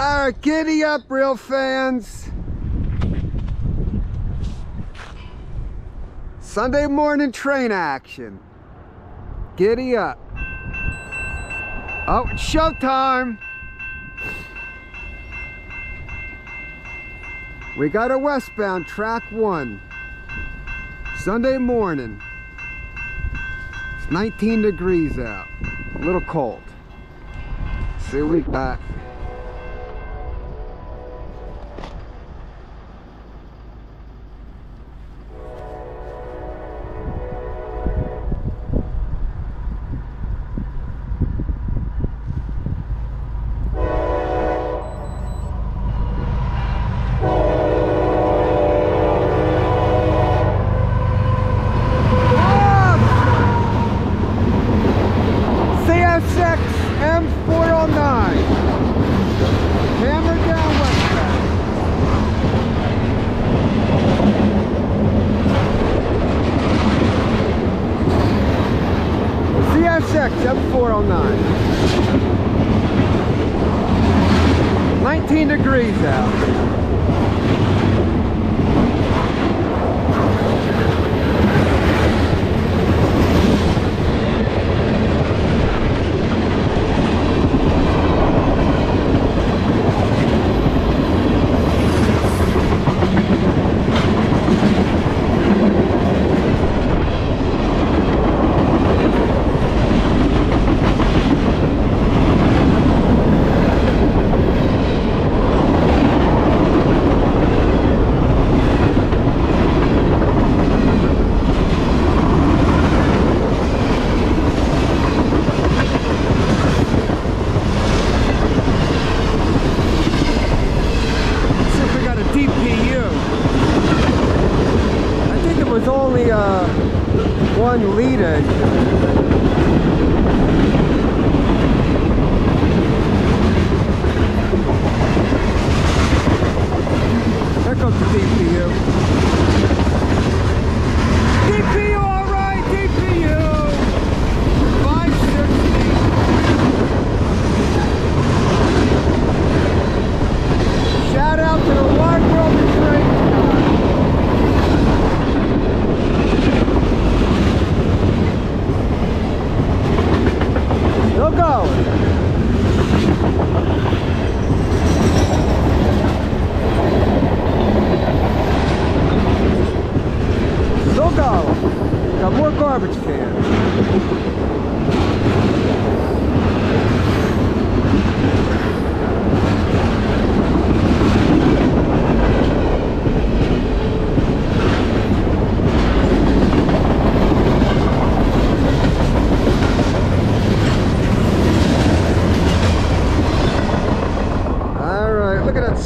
All right, giddy up, real fans. Sunday morning train action. Giddy up. Oh, it's showtime. We got a westbound track 1. Sunday morning. It's 19 degrees out. A little cold. Let's see what we got. CSX M409, hammer down westbound. CSX M409, 19 degrees out. One leader. There comes the DPU. DPU, all right, DPU. 560. Shout out to the Wide World of Train. Go go!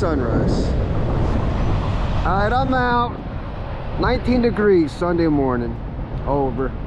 Sunrise. All right, I'm out. 19 degrees Sunday morning. Over.